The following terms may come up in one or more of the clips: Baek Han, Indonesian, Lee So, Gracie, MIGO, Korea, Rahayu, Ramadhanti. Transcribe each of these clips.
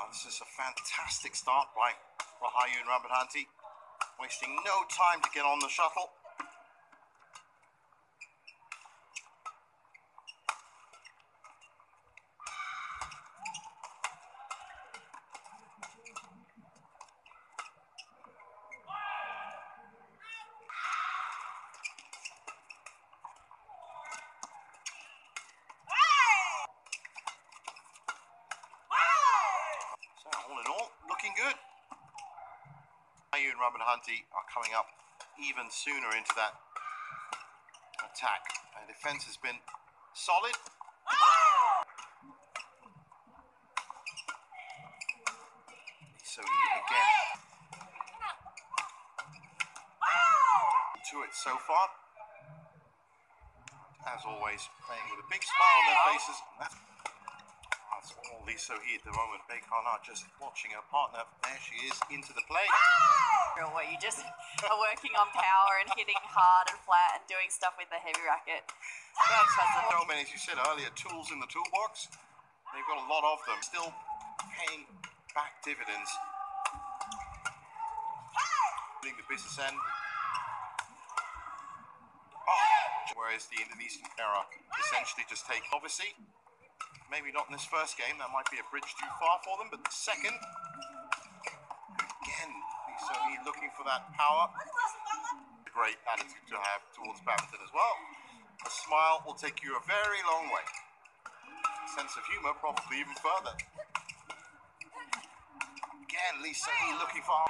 Wow, this is a fantastic start by Rahayu and Ramadhanti, wasting no time to get on the shuttle. Looking good. Rahayu and Ramadhanti are coming up even sooner into that attack. Their defense has been solid. Ah! So again, to it so far. As always, playing with a big smile on their faces. That's all Lee So at the moment. Baek Han are just watching her partner. There she is, into the play. Where you just are working on power and hitting hard and flat and doing stuff with the heavy racket. That's so many, as you said earlier, tools in the toolbox. They've got a lot of them. Still paying back dividends. Doing the business end. Whereas the Indonesian pair are essentially just taking, obviously, maybe not in this first game, that might be a bridge too far for them, but the second, again, Lee So looking for that power. A great attitude to have towards badminton as well. A smile will take you a very long way. A sense of humor probably even further. Again, Lee So looking for...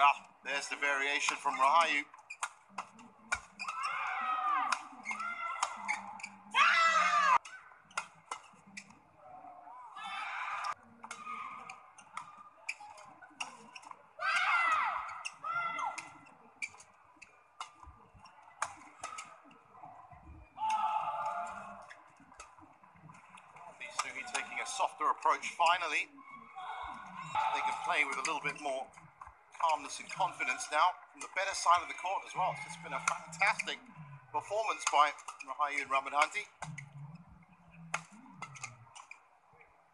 Ah, there's the variation from Rahayu. Taking a softer approach finally. They can play with a little bit more calmness and confidence now from the better side of the court as well. It's been a fantastic performance by Rahayu and Ramadhanti.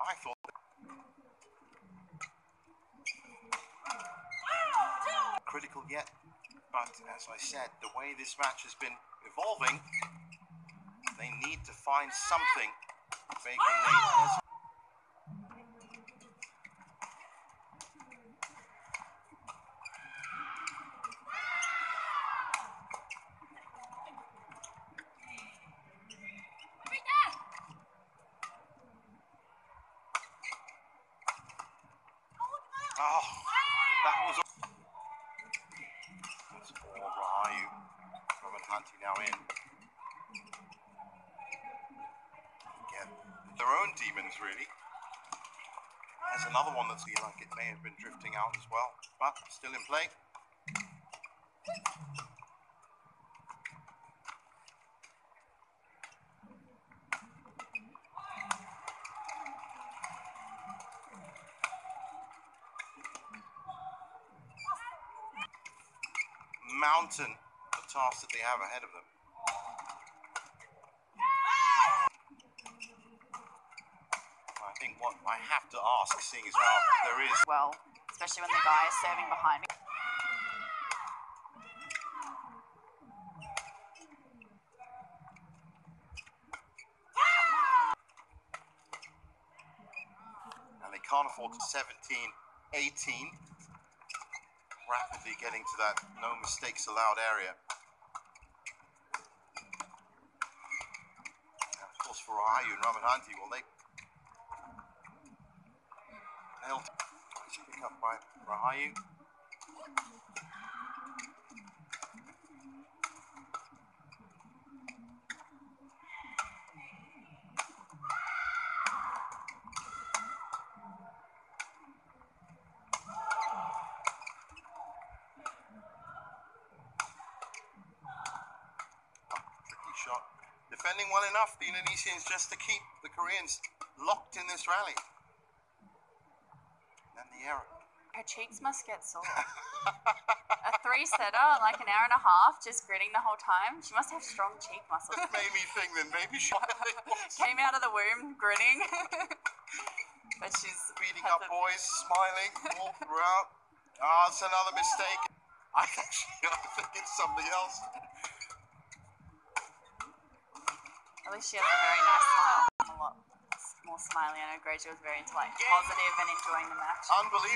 I thought critical yet, but as I said, the way this match has been evolving, they need to find something. Baek Han that was all Rahayu. Ramadhanti now in. Their own demons, really. There's another one that's like it may have been drifting out as well, but still in play. Mountain of tasks that they have ahead of them. I think what I have to ask, seeing as how there is... Well, especially when the guy is serving behind me. And they can't afford to 17, 18. Rapidly getting to that no mistakes allowed area. And of course for Rahayu and Ramadhanti, well, they... Pick up by Rahayu. Tricky shot. Defending well enough, the Indonesians, just to keep the Koreans locked in this rally. Her cheeks must get sore. A 3-0 Grace said her like an hour and a half, just grinning the whole time. She must have strong cheek muscles. It made me think that maybe she came out of the womb grinning. But she's beating up boys, smiling, all throughout. Ah, it's another mistake. I think it's something else. At least she has a very nice smile. A lot more smiley. I know Gracie was very into like positive and enjoying the match. Unbelievable.